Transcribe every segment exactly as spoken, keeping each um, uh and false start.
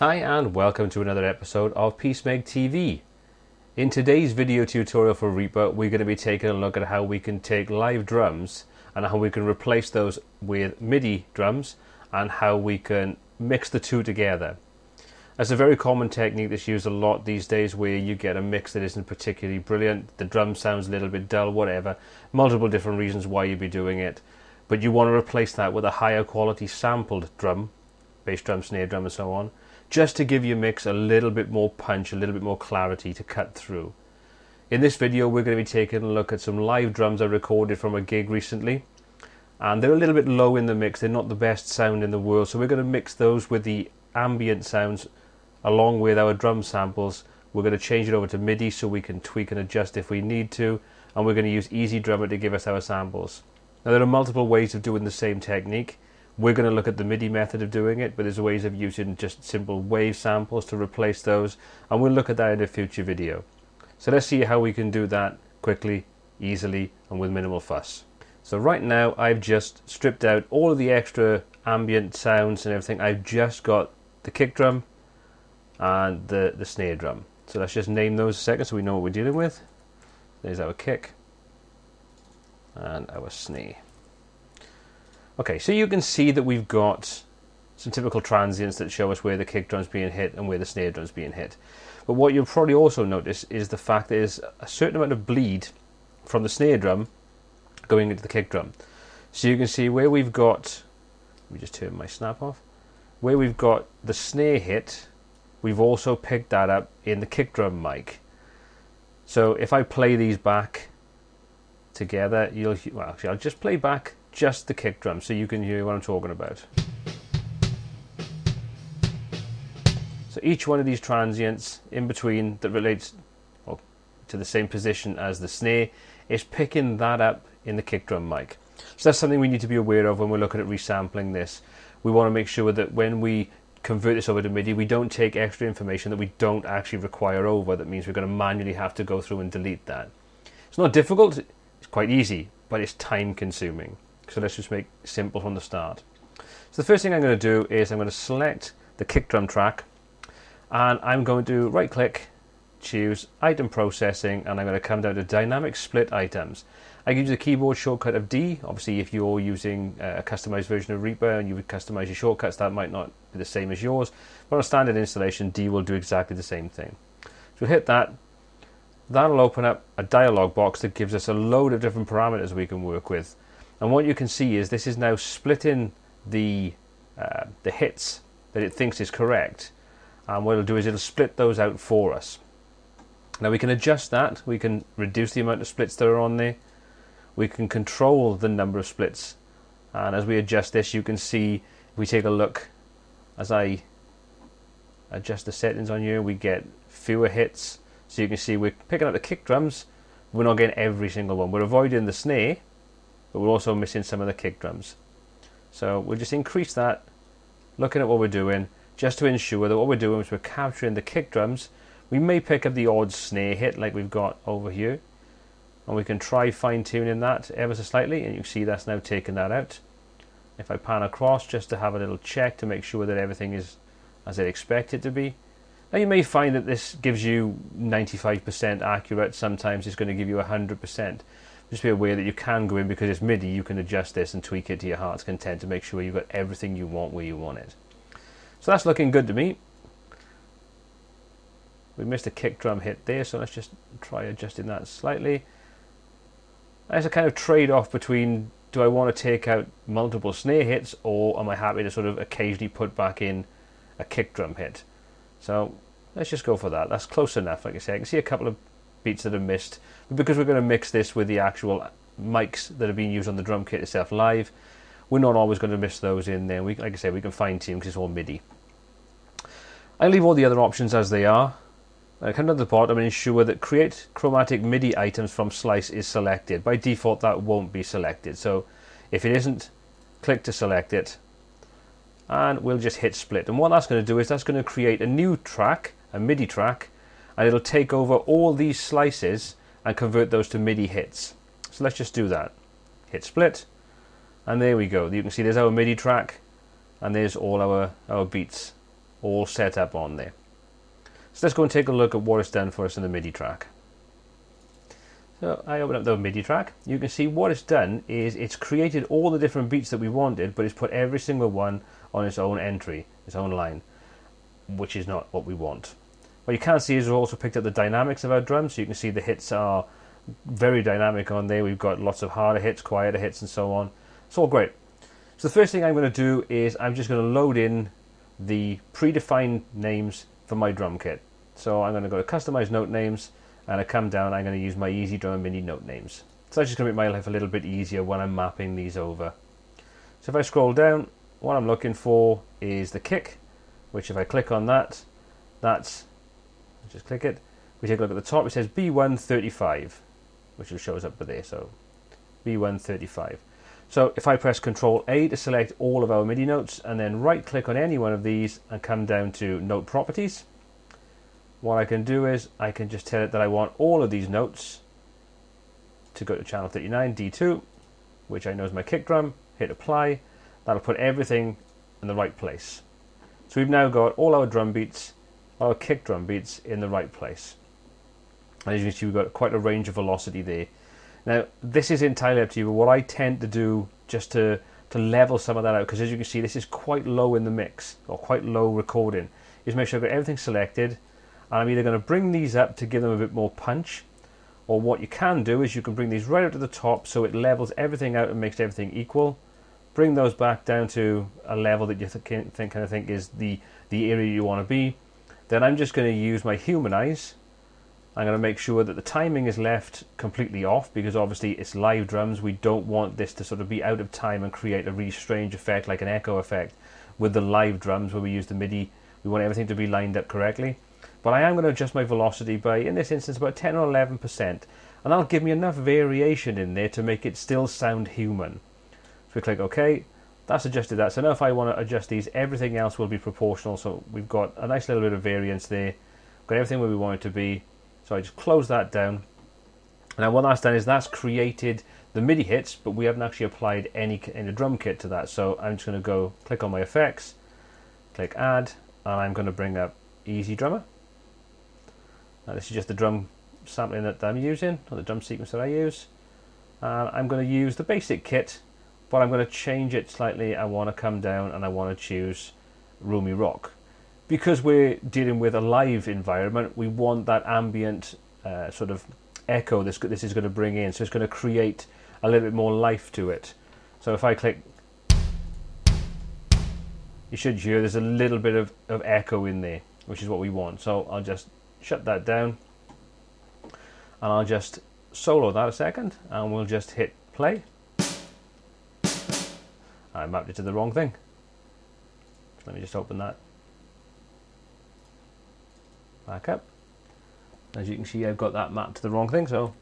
Hi and welcome to another episode of PsmegTV. In today's video tutorial for Reaper, we're going to be taking a look at how we can take live drums and how we can replace those with MIDI drums and how we can mix the two together. That's a very common technique that's used a lot these days, where you get a mix that isn't particularly brilliant, the drum sounds a little bit dull, whatever, multiple different reasons why you'd be doing it, but you want to replace that with a higher quality sampled drum, bass drum, snare drum and so on, just to give your mix a little bit more punch, a little bit more clarity to cut through. In this video we're going to be taking a look at some live drums I recorded from a gig recently, and they're a little bit low in the mix, they're not the best sound in the world, so we're going to mix those with the ambient sounds along with our drum samples. We're going to change it over to MIDI so we can tweak and adjust if we need to, and we're going to use EZdrummer to give us our samples. Now there are multiple ways of doing the same technique. We're going to look at the MIDI method of doing it, but there's ways of using just simple wave samples to replace those, and we'll look at that in a future video. So let's see how we can do that quickly, easily, and with minimal fuss. So right now I've just stripped out all of the extra ambient sounds and everything. I've just got the kick drum and the, the snare drum. So let's just name those a second so we know what we're dealing with. There's our kick and our snare. Okay, so you can see that we've got some typical transients that show us where the kick drum's being hit and where the snare drum's being hit. But what you'll probably also notice is the fact there's a certain amount of bleed from the snare drum going into the kick drum. So you can see where we've got, let me just turn my snap off, where we've got the snare hit, we've also picked that up in the kick drum mic. So if I play these back together, you'll, well actually I'll just play back just the kick drum so you can hear what I'm talking about. So each one of these transients in between that relates well, to the same position as the snare is picking that up in the kick drum mic. So that's something we need to be aware of when we're looking at resampling this. We want to make sure that when we convert this over to MIDI, we don't take extra information that we don't actually require over. That means we're going to manually have to go through and delete that. It's not difficult, it's quite easy, but it's time consuming. So let's just make it simple from the start. So the first thing I'm going to do is I'm going to select the kick drum track, and I'm going to right click, choose item processing, and I'm going to come down to Dynamic Split Items. I can use the keyboard shortcut of D. Obviously if you're using a customized version of Reaper and you would customize your shortcuts, that might not be the same as yours, but on a standard installation D will do exactly the same thing. So hit that. That'll open up a dialog box that gives us a load of different parameters we can work with. And what you can see is this is now splitting the, uh, the hits that it thinks is correct, and what it'll do is it'll split those out for us. Now we can adjust that, we can reduce the amount of splits that are on there, we can control the number of splits, and as we adjust this you can see, if we take a look, as I adjust the settings on here we get fewer hits, so you can see we're picking up the kick drums, we're not getting every single one, we're avoiding the snare, but we're also missing some of the kick drums. So we'll just increase that, looking at what we're doing, just to ensure that what we're doing is we're capturing the kick drums. We may pick up the odd snare hit like we've got over here, and we can try fine-tuning that ever so slightly, and you can see that's now taken that out. If I pan across just to have a little check to make sure that everything is as I'd expect it to be. Now you may find that this gives you ninety-five percent accurate, sometimes it's going to give you one hundred percent. Just be aware that you can go in, because it's MIDI, you can adjust this and tweak it to your heart's content to make sure you've got everything you want where you want it. So that's looking good to me. We missed a kick drum hit there, so let's just try adjusting that slightly. There's a kind of trade-off between, do I want to take out multiple snare hits, or am I happy to sort of occasionally put back in a kick drum hit? So let's just go for that. That's close enough. Like I say, I can see a couple of beats that are missed, but because we're going to mix this with the actual mics that are being used on the drum kit itself live, we're not always going to miss those in there. We, like I say, we can fine tune because it's all MIDI. I leave all the other options as they are. I come down to the bottom and ensure that create chromatic MIDI items from slice is selected. By default that won't be selected, so if it isn't, click to select it, and we'll just hit split, and what that's going to do is that's going to create a new track, a MIDI track, and it'll take over all these slices and convert those to MIDI hits. So let's just do that. Hit split, and there we go. You can see there's our MIDI track, and there's all our, our beats all set up on there. So let's go and take a look at what it's done for us in the MIDI track. So I open up the MIDI track. You can see what it's done is it's created all the different beats that we wanted, but it's put every single one on its own entry, its own line, which is not what we want. What you can see is we've also picked up the dynamics of our drums, so you can see the hits are very dynamic on there. We've got lots of harder hits, quieter hits, and so on. It's all great. So the first thing I'm going to do is I'm just going to load in the predefined names for my drum kit. So I'm going to go to customize note names, and I come down, I'm going to use my EZdrummer MIDI note names. So that's just going to make my life a little bit easier when I'm mapping these over. So if I scroll down, what I'm looking for is the kick, which if I click on that, that's, just click it, we take a look at the top, it says B one thirty-five, which shows up there, so B one thirty-five. So if I press control A to select all of our MIDI notes, and then right click on any one of these and come down to note properties, what I can do is I can just tell it that I want all of these notes to go to channel thirty-nine, D two, which I know is my kick drum, hit apply, that'll put everything in the right place. So we've now got all our drum beats, our kick drum beats in the right place. And as you can see, we've got quite a range of velocity there. Now, this is entirely up to you, but what I tend to do just to, to level some of that out, because as you can see, this is quite low in the mix, or quite low recording, is make sure I've got everything selected. And I'm either going to bring these up to give them a bit more punch, or what you can do is you can bring these right up to the top so it levels everything out and makes everything equal. Bring those back down to a level that you th think, kind of think is the, the area you want to be. Then I'm just going to use my humanize. I'm going to make sure that the timing is left completely off, because obviously it's live drums. We don't want this to sort of be out of time and create a really strange effect like an echo effect with the live drums where we use the MIDI. We want everything to be lined up correctly. But I am going to adjust my velocity by, in this instance, about ten or eleven percent, and that'll give me enough variation in there to make it still sound human. So we click OK, that's adjusted that. So now if I want to adjust these, everything else will be proportional, so we've got a nice little bit of variance there. We've got everything where we want it to be, so I just close that down. Now what that's done is that's created the MIDI hits, but we haven't actually applied any, any drum kit to that, so I'm just going to go click on my effects, click add, and I'm going to bring up EZdrummer. Now this is just the drum sampling that I'm using, or the drum sequence that I use. Uh, I'm going to use the basic kit, but I'm going to change it slightly. I want to come down and I want to choose Roomy Rock. Because we're dealing with a live environment, we want that ambient uh, sort of echo this, this is going to bring in. So it's going to create a little bit more life to it. So if I click, you should hear there's a little bit of, of echo in there, which is what we want. So I'll just shut that down, and I'll just solo that a second, and we'll just hit play. I mapped it to the wrong thing. Let me just open that back up. As you can see, I've got that mapped to the wrong thing, so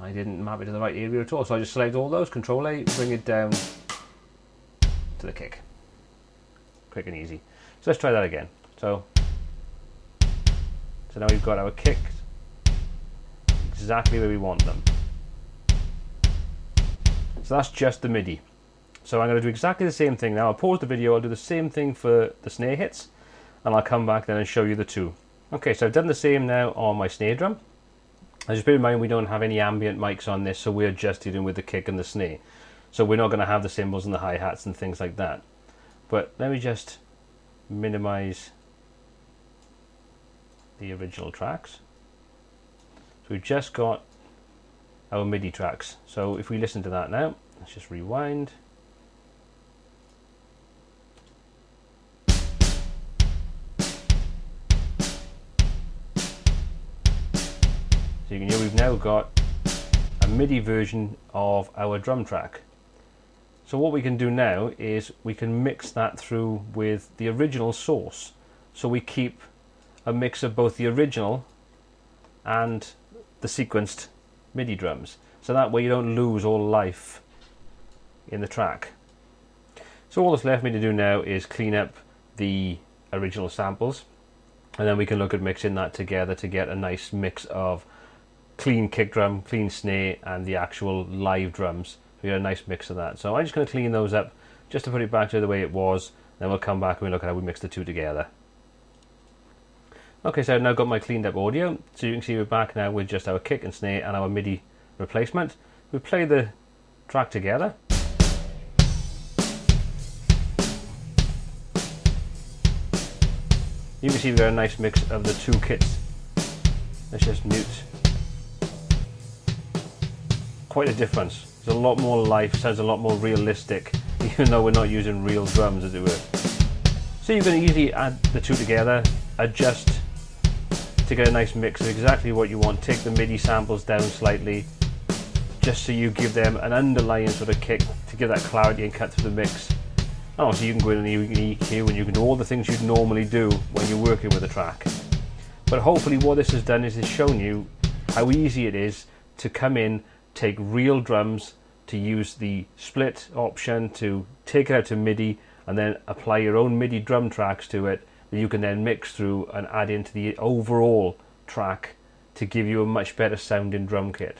I didn't map it to the right area at all. So I just select all those, control A, bring it down to the kick. Quick and easy. So let's try that again. So. So now we've got our kicks exactly where we want them. So that's just the MIDI. So I'm going to do exactly the same thing now. I'll pause the video, I'll do the same thing for the snare hits, and I'll come back then and show you the two. Okay, so I've done the same now on my snare drum. And just bear in mind, we don't have any ambient mics on this, so we're just dealing with the kick and the snare. So we're not going to have the cymbals and the hi-hats and things like that. But let me just minimize the original tracks. So we've just got our MIDI tracks. So if we listen to that now, let's just rewind. So you can hear we've now got a MIDI version of our drum track. So what we can do now is we can mix that through with the original source. So we keep a mix of both the original and the sequenced MIDI drums, so that way you don't lose all life in the track. So all that's left me to do now is clean up the original samples, and then we can look at mixing that together to get a nice mix of clean kick drum, clean snare, and the actual live drums. We get a nice mix of that. So I'm just going to clean those up just to put it back to the way it was, then we'll come back and we'll look at how we mix the two together. Okay, so I've now got my cleaned up audio, so you can see we're back now with just our kick and snare and our MIDI replacement. We play the track together. You can see we've got a nice mix of the two kits. Let's just mute. Quite a difference. There's a lot more life, sounds a lot more realistic, even though we're not using real drums as it were. So you can easily add the two together, adjust to get a nice mix of exactly what you want. Take the MIDI samples down slightly just so you give them an underlying sort of kick to give that clarity and cut through the mix. And also you can go in and you can E Q and you can do all the things you'd normally do when you're working with a track. But hopefully what this has done is it's shown you how easy it is to come in, take real drums, to use the split option, to take it out to MIDI and then apply your own MIDI drum tracks to it. You can then mix through and add into the overall track to give you a much better sounding drum kit.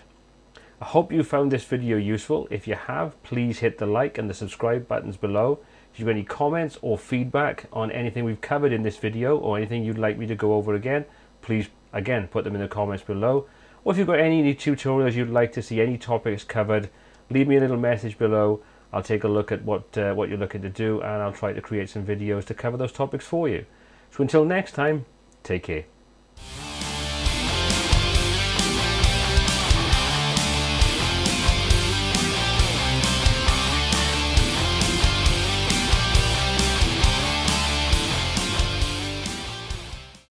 I hope you found this video useful. If you have, please hit the like and the subscribe buttons below. If you have any comments or feedback on anything we've covered in this video or anything you'd like me to go over again, please again put them in the comments below. Or if you've got any, any tutorials you'd like to see, any topics covered, leave me a little message below. I'll take a look at what, uh, what you're looking to do, and I'll try to create some videos to cover those topics for you. So until next time, take care.